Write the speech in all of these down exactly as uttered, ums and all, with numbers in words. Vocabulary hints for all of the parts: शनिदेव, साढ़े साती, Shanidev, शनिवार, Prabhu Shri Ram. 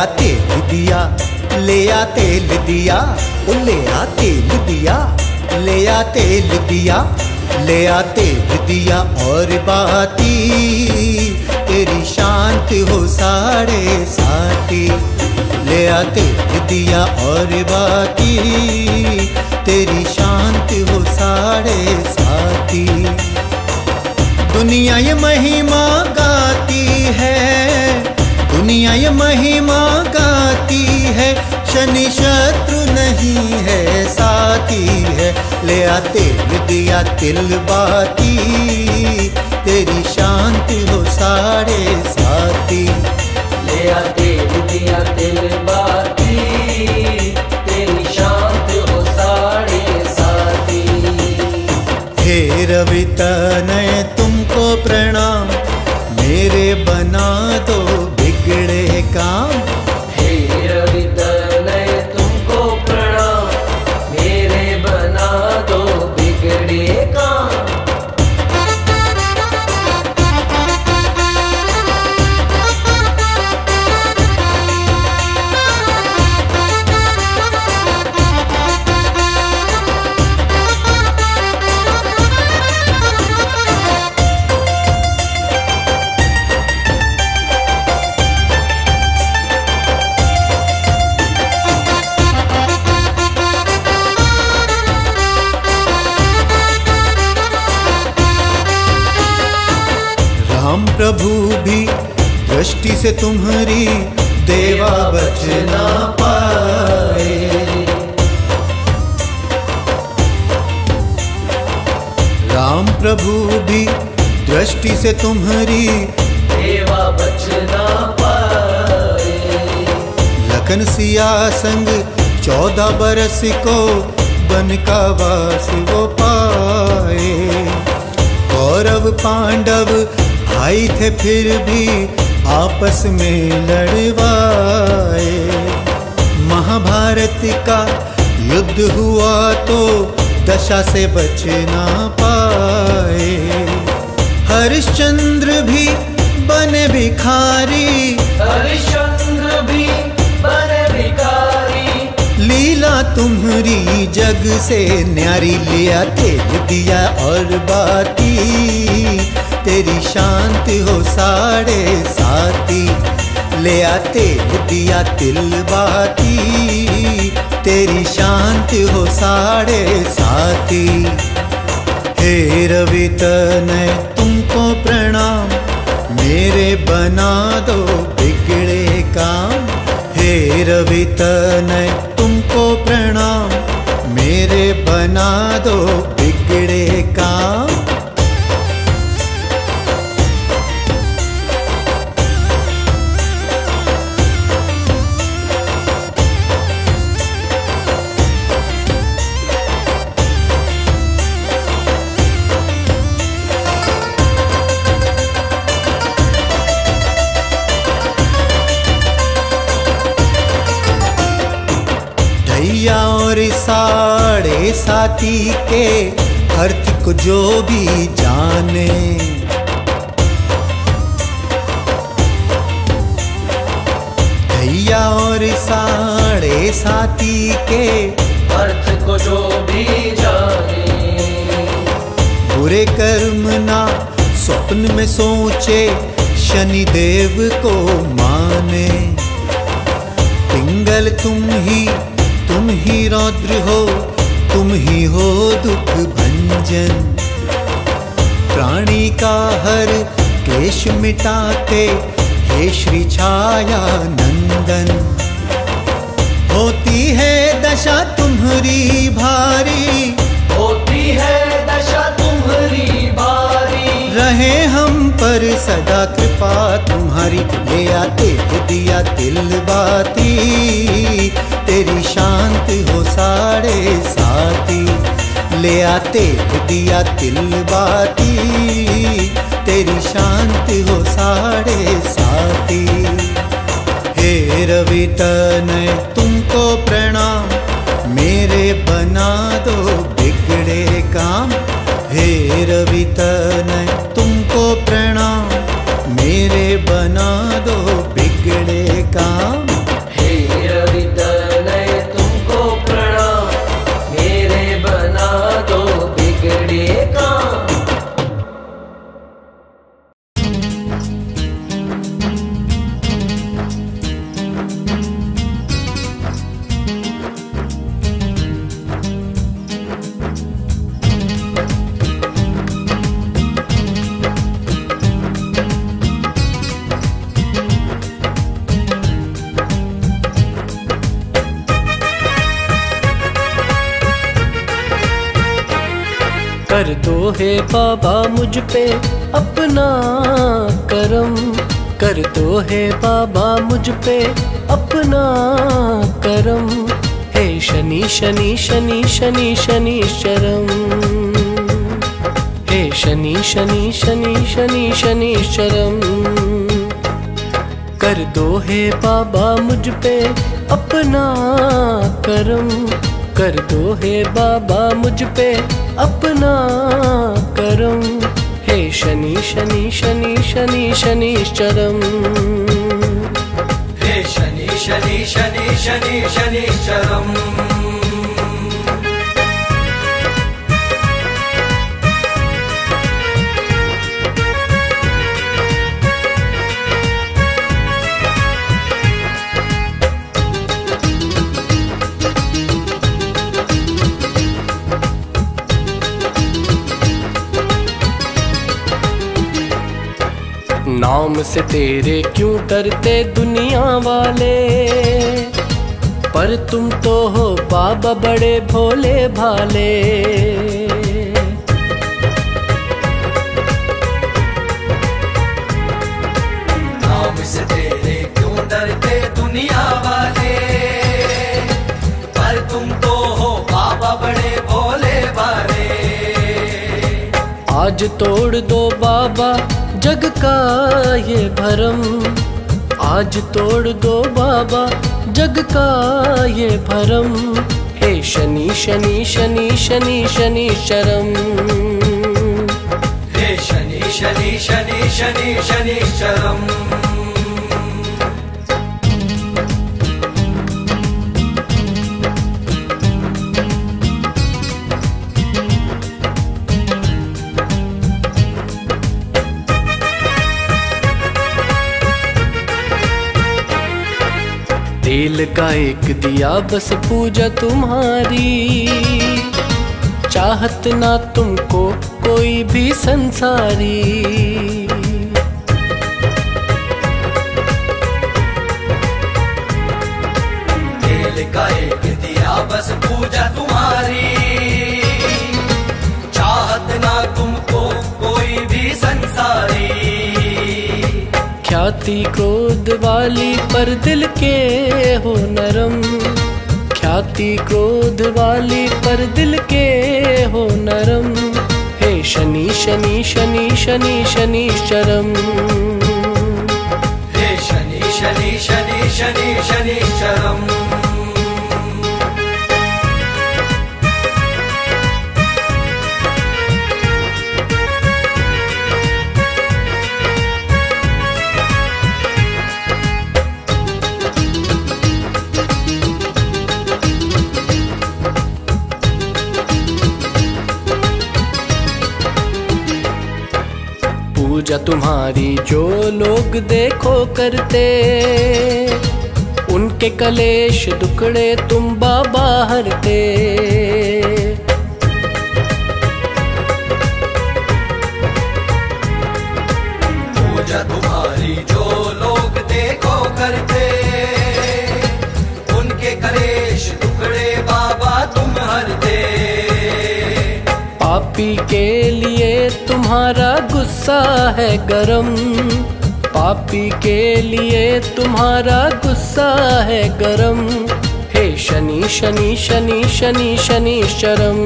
आ तेल दिया, ले आ तेल दिया, ओ ले आ तेल दिया, ले आ तेल दिया, ले आ तेल दिया। और बाती तेरी शांत हो साढ़े साती, ले आ तेल दिया, और बाती तेरी शांत हो साढ़े साती। दुनिया ये महिमा गाती है, दुनिया ये महिमा गाती है, शनि शत्रु नहीं है साथी है। ले आ तेल दिया तिल बाती, तेरी शांति हो सारे साथी। ले आ तेल दिया तिल बाती, तेरी शांति हो सारे साथी। हे रवि तनय तुमको प्रणाम, मेरे बना दो बिगड़े काम। हे रवि तनय तुमको प्रणाम, मेरे बना दो बिगड़े काम। प्रभु भी दृष्टि से तुम्हारी, देवा बच ना पाए। राम प्रभु भी दृष्टि से तुम्हारी, देवा बच ना पाए। लखन सिया संग चौदह बरस को बन का वास वो पाए। कौरव पांडव भाई थे फिर भी आपस में लड़वाए। महाभारत का युद्ध हुआ तो दशा से बच ना पाए। हरिश्चंद्र भी बने भिखारी, हरिश्चंद्र भी बने भिखारी। लीला तुम्हारी जग से न्यारी, लिया तेल दिया और बाती, तेरी शांति हो साढ़े साती। ले आ तेल दिया तिल बाती, तेरी शांति हो साढ़े साती। हे रवि तनय तुमको प्रणाम, मेरे बना दो बिगड़े काम। हे रवि तनय तुमको प्रणाम, मेरे बना दो बिगड़े काम। साढ़े साती के अर्थ को जो भी जाने, दैया और साढ़े साती के अर्थ को जो भी जाने। बुरे कर्म ना स्वप्न में सोचे, शनिदेव को माने। पिंगल तुम ही, तुम ही रौद्र हो, तुम ही हो दुख भंजन। प्राणी का हर क्लेश मिटाते, हे श्री छाया नंदन। होती है दशा तुम्हारी भारी, होती है दशा तुम्हारी भारी। रहे हम पर सदा कृपा तुम्हारी, ले आ तेल दिया तिल बाती, तेरी शांति हो साढ़े साती। ले आ तेल दिया तिल बाती, तेरी शांति हो साढ़े साती। हे रवि तनय तुमको प्रणाम, मेरे बना दो बिगड़े काम। हे रवि तनय तुमको प्रणाम, मेरे बना दो बिगड़े काम। कर दो हे बाबा मुझ पे अपना करम, कर दो हे बाबा मुझ पे अपना करम, हे शनि शनि शनि शनि शनिश्चरम, हे शनि शनि शनि शनि शनिश्चरम, कर दो हे बाबा मुझ पे अपना करम, कर दो हे बाबा मुझ पे अपना करम, हे शनि शनि शनि शनि शनिश्चरम, हे शनि शनि शनि शनि शनिश्चरम। नाम से तेरे क्यों डरते दुनिया वाले, पर तुम तो हो बाबा बड़े भोले भाले। नाम से तेरे क्यों डरते दुनिया वाले, पर तुम तो हो बाबा बड़े भोले भाले। आज तोड़ दो बाबा जग का ये भरम, आज तोड़ दो बाबा जग का ये भरम, हे शनि शनि शनि शनि शनिश्चरम, हे शनि शनि शनि शनि शनिश्चरम। तेल का एक दिया बस पूजा तुम्हारी, चाहत ना तुमको कोई भी संसारी। तेल का एक दिया बस पूजा तुम्हारी, चाहत ना तुमको कोई भी संसारी। ख्याति क्रोध वाली पर दिल के हो नरम, ख्याति क्रोध वाली पर दिल के हो नरम, हे शनि शनि शनि शनि शनिश्चरम, हे शनि शनि शनि शनि शनिश्चरम। पूजा तुम्हारी जो लोग देखो करते, उनके कलेश दुखड़े तुम बाबा हरते। पूजा तुम्हारी जो लोग देखो करते, उनके कलेश दुखड़े बाबा तुम हरते। पापी के लिए तुम्हारा गुस्सा है गरम, पापी के लिए तुम्हारा गुस्सा है गरम, हे शनि शनि शनि शनि शनिश्चरम,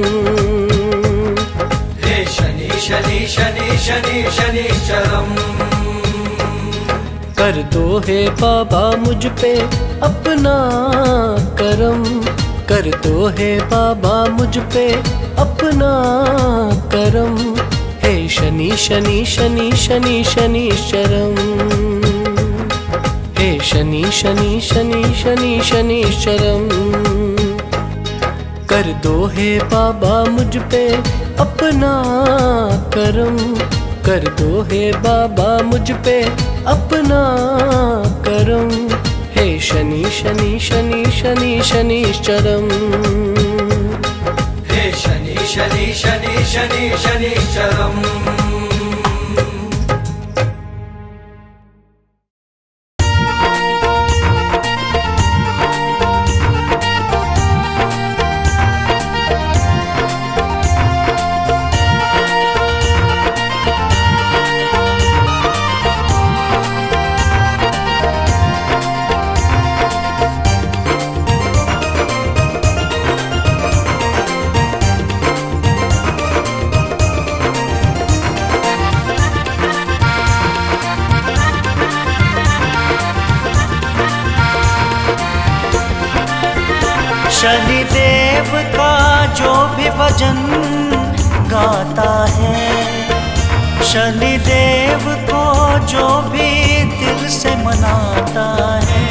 हे शनि शनि शनि शनि शनिश्चरम, कर दो हे बाबा मुझ पे अपना करम, कर दो हे बाबा मुझ पे अपना करम, हे शनि शनि शनि शनि शनिश्चरम, हे शनि शनि शनि शनि शनिश्चरम, कर दो हे बाबा मुझ पे अपना करम, कर दो हे बाबा मुझ पे अपना करम, हे शनि शनि शनि शनि शनिश्चरम, हे शनि शनि शनि शनि शनिश्चरम। शनिदेव का जो भी भजन गाता है, शनिदेव को जो भी दिल से मनाता है,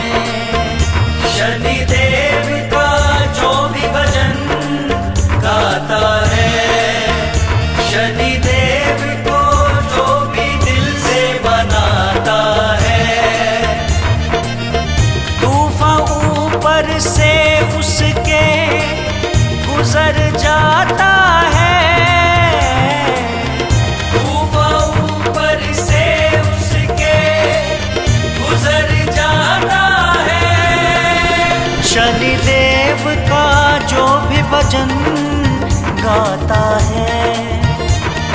शनिदेव का जो भी भजन गाता है, शनिदेव को जो भी दिल से बनाता है। तूफान ऊपर से उसके गुजर जाता है, तूफान ऊपर से उसके गुजर जाता है। शनिदेव का जो भी भजन गाता है,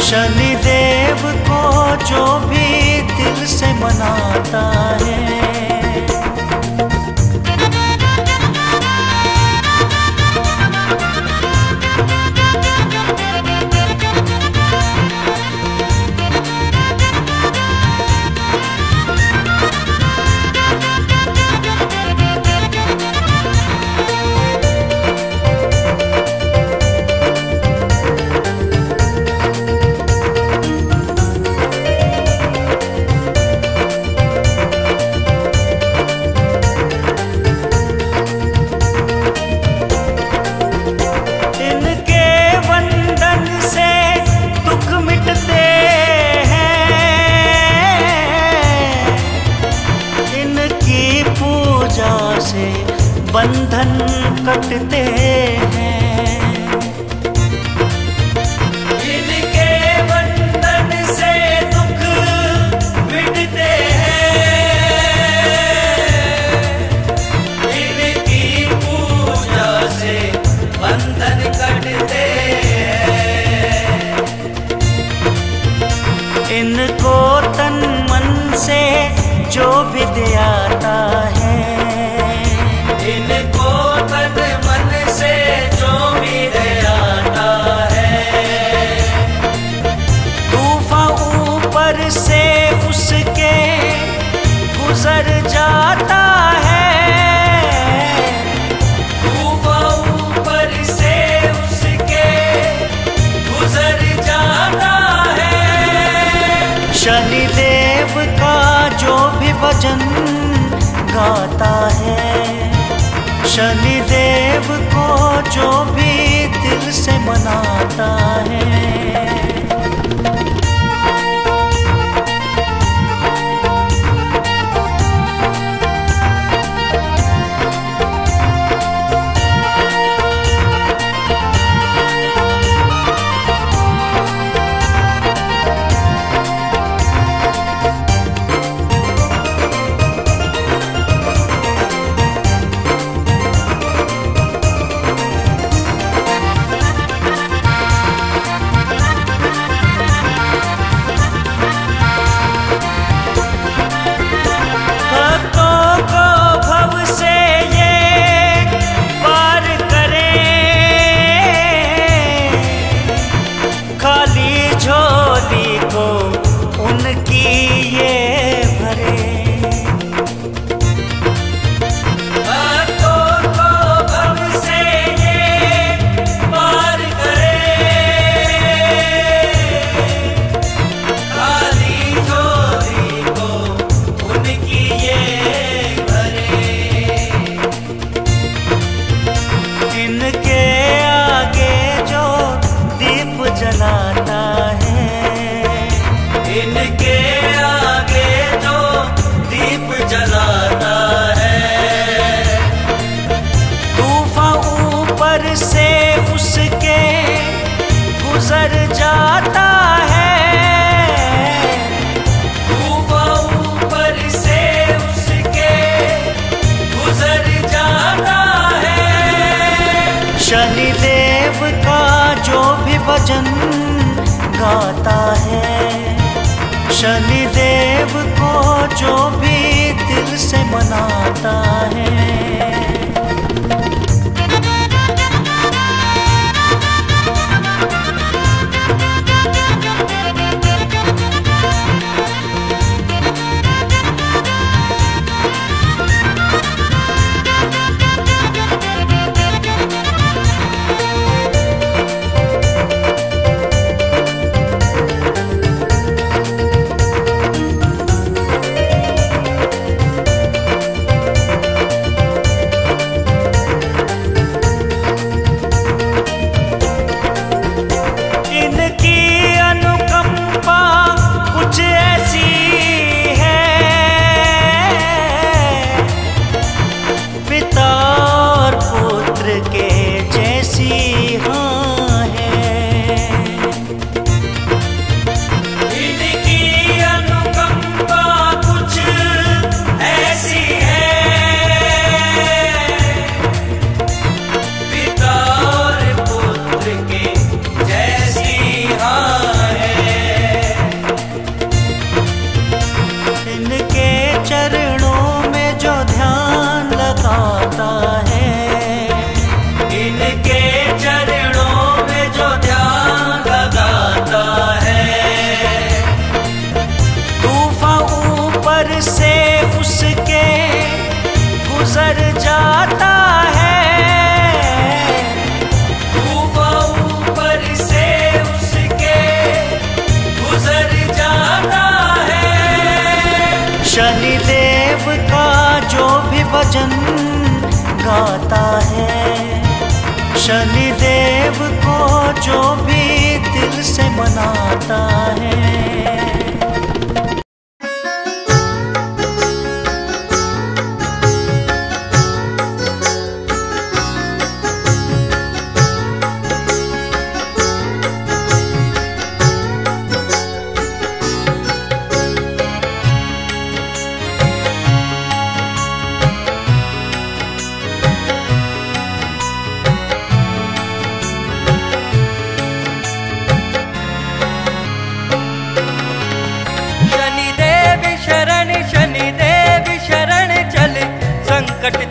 शनिदेव को जो भी दिल से मनाता है। बंधन कटते हैं, इनके बंधन से दुख मिटते हैं, इनकी पूजा से बंधन कटते हैं। इनको तन मन से जो भी दिया आता है, इनको तन मन से जो भी आता है। तूफान ऊपर से उसके गुजर जाता है, तूफान ऊपर से उसके गुजर जाता है। शनिदेव का जो भी भजन गाता है, शनिदेव को जो भी दिल से मनाता है। शनिदेव का जो भी भजन गाता है, शनिदेव को जो भी दिल से मनाता है। भजन गाता है। शनिदेव को जो भी दिल से मनाता है।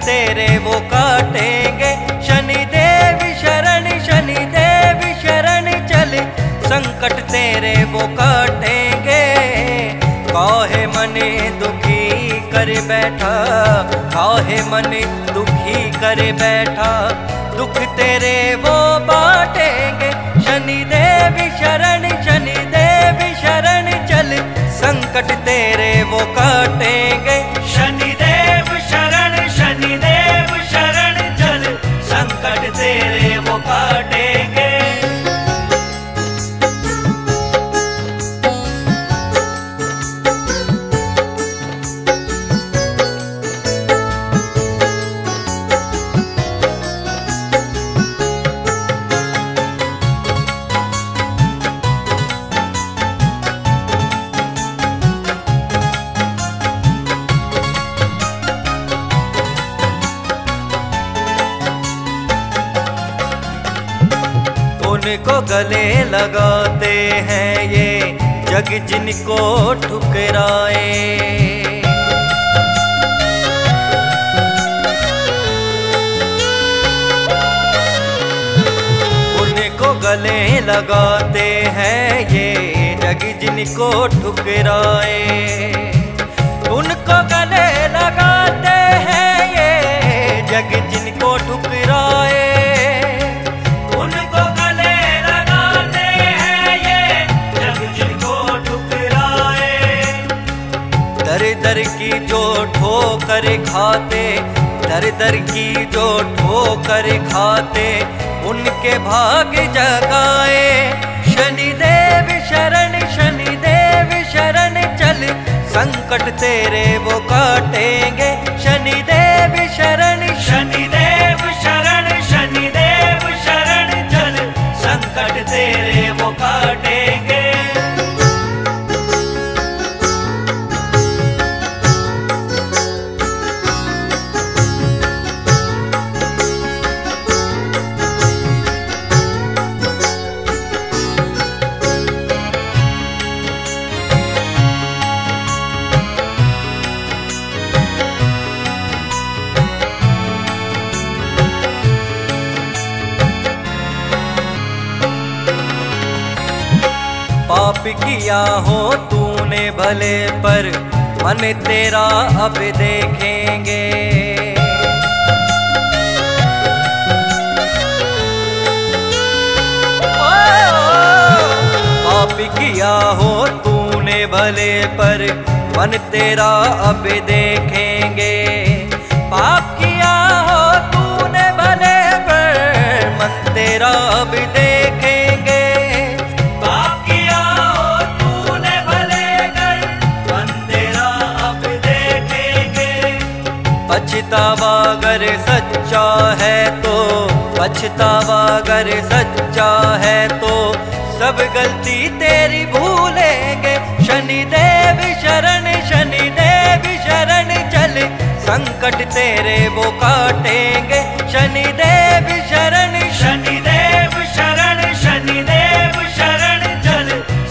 तेरे वो काटेंगे शनिदेव शरण, शनिदेव शरण चल, संकट तेरे वो काटेंगे। काहे मने दुखी कर बैठा, काहे मने दुखी कर बैठा, दुख तेरे वो बाटेंगे। शनिदेव शरण, शनिदेव शरण चल, संकट तेरे वो काटेंगे। उनको गले लगाते हैं ये जग जिनको ठुकराए, उनको गले लगाते हैं ये जग जिनको ठुकराए। उनको गले लगाते हैं ये जग जिनको ठुकराए, दर की जो ठोकर खाते, दर दर की जो ठोकर खाते, उनके भाग जगाए। शनिदेव शरण, शनिदेव शरण चल, संकट तेरे वो काटेंगे। शनिदेव शरण, शनिदेव शरण, शनिदेव शरण चल, संकट तेरे वो काटेंगे। पाप किया हो तूने भले, पर मन तेरा अब देखेंगे। पाप किया हो तूने भले, पर मन तेरा अब देखेंगे। पाप किया हो तूने भले, पर मन तेरा अब देखेंगे। पछतावा अगर सच्चा है तो, पछतावा अगर सच्चा है तो, सब गलती तेरी भूलेंगे। शनिदेव शरण, शनिदेव शरण चल, संकट तेरे वो काटेंगे। शनिदेव शरण, शनिदेव शरण, शनिदेव शरण चल,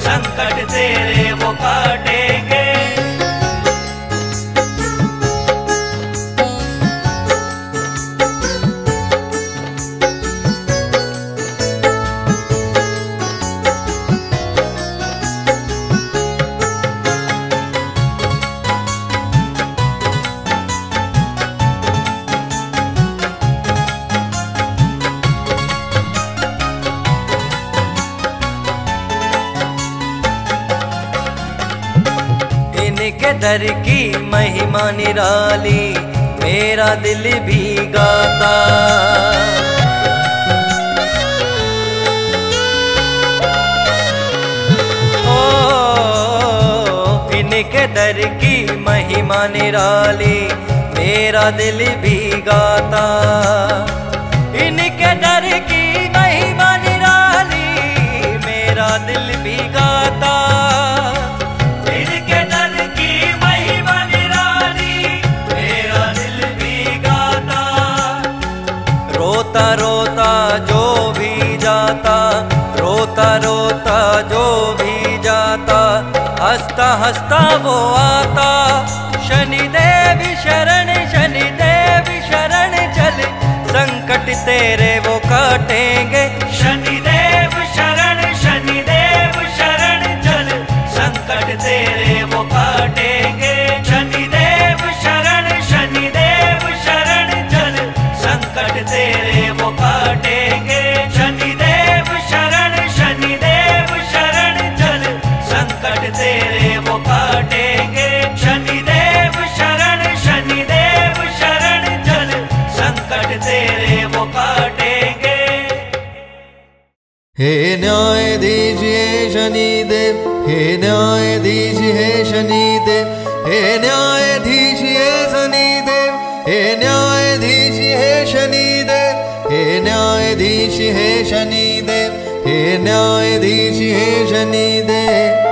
संकट तेरे वो काटेंगे। दर की महिमा निराली, मेरा दिल भी गाता। ओ इनके दर की महिमा निराली मेरा दिल भी गाता। इनके दर की महिमा निराली मेरा दिल भी गाता। रोता रोता जो भी जाता, रोता रोता जो भी जाता, हंसता हंसता वो आता। शनिदेव शरण, शनिदेव शरण चल, संकट तेरे वो काटेंगे। शनिदेव शरण, शनिदेव शरण चल, संकट तेरे वो काटेंगे। तेरे वो काटेंगे। शनिदेव शरण, शनिदेव शरण चल, संकट तेरे वो काटेंगे। शनिदेव शरण, शनिदेव शरण चल, संकट तेरे वो काटेंगे। हे न्यायाधीश हे शनिदेव, हे न्यायाधीश हे शनिदेव, हे न्यायाधीश हे शनिदेव, हे न्यायाधीश हे शनिदेव, हे न्यायाधीश हे शनिदेव, हे न्यायाधीश हे शनिदेव।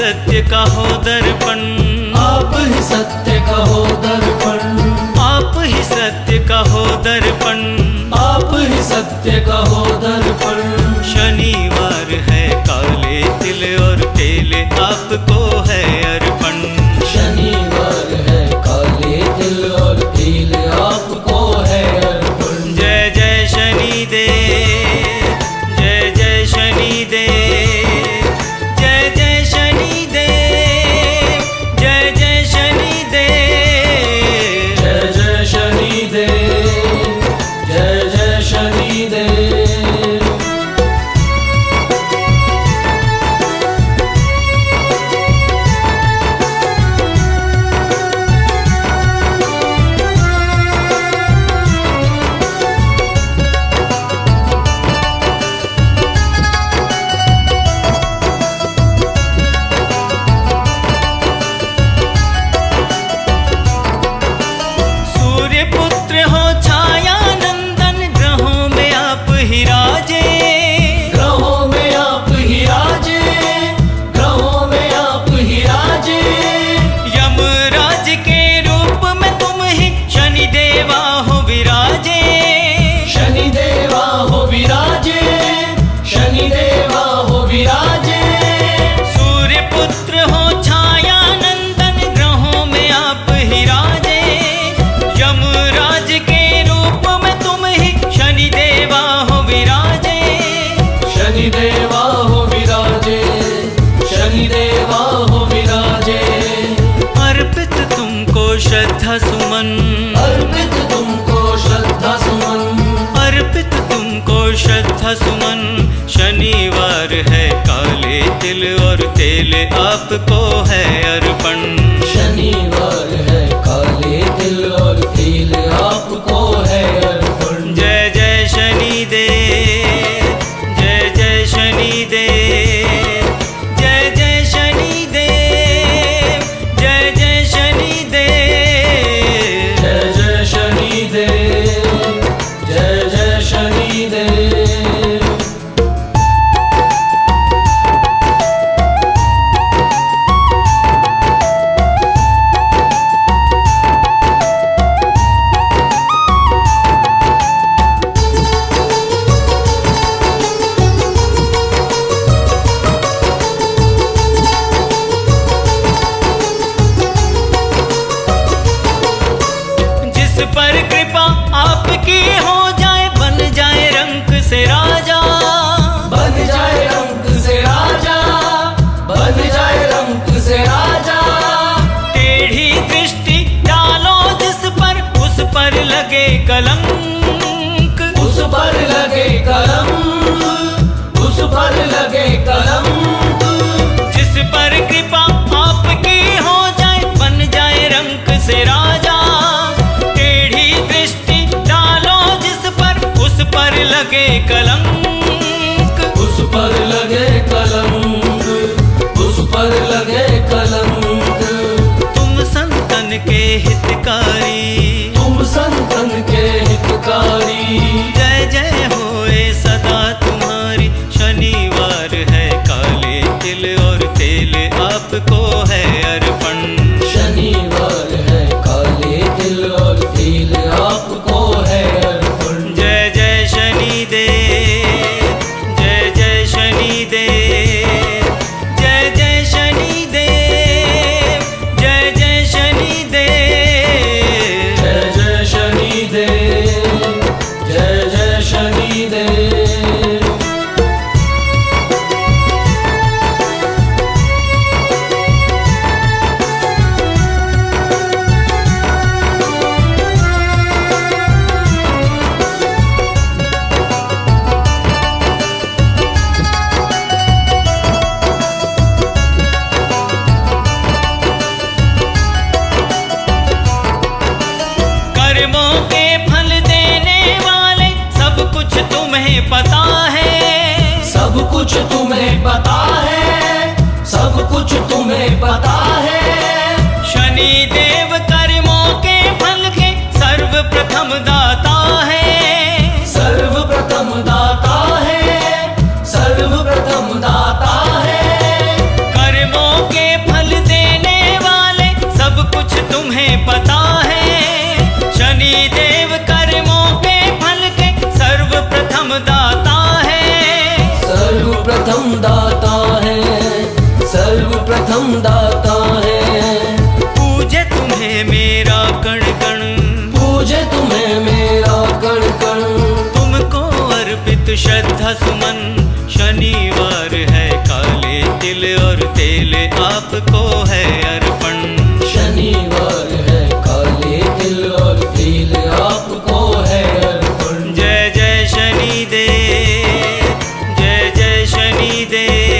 सत्य का हो दर्पण, आप ही सत्य का हो दर्पण, आप ही सत्य का हो दर्पण, आप ही सत्य का हो दर्पण। शनिवार है काले तिल और केले आपको है अर्पण। शनिवार है काले तिल और केले आपको है अर्पण। जय जय शनिदेव, जय जय शनिदेव, श्रद्धा सुमन अर्पित तुमको, श्रद्धा सुमन अर्पित तुमको, श्रद्धा सुमन। शनिवार है काले तिल और तेल आपको है अर्पण। शनिवार है काले तिल और तेल आपको है अर्पण। जय जय शनिदेव, जय जय शनिदेव। संतन के हितकारी, तुम संतन के हितकारी। जय जय होए सदा तुम्हारी। शनिवार है काले तिल और तेल आपको है अर्पण। शनिवार है काले तिल और तेल आपको है अर्पण। जय जय शनिदेव, जय जय शनिदेव, दाता है। पूजे तुम्हें मेरा कण कण, पूजे तुम्हें मेरा कण कण। तुमको अर्पित श्रद्धा सुमन। शनिवार है काले तिल और तेल आपको है अर्पण। शनिवार है काले तिल और तेल आपको है अर्पण। जय जय शनिदेव, जय जय शनिदेव।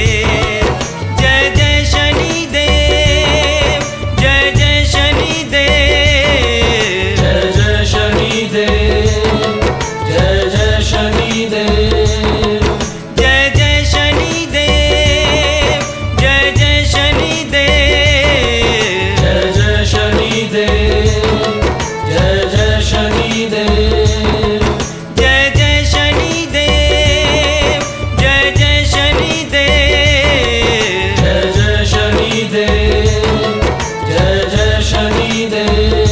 Shanidev।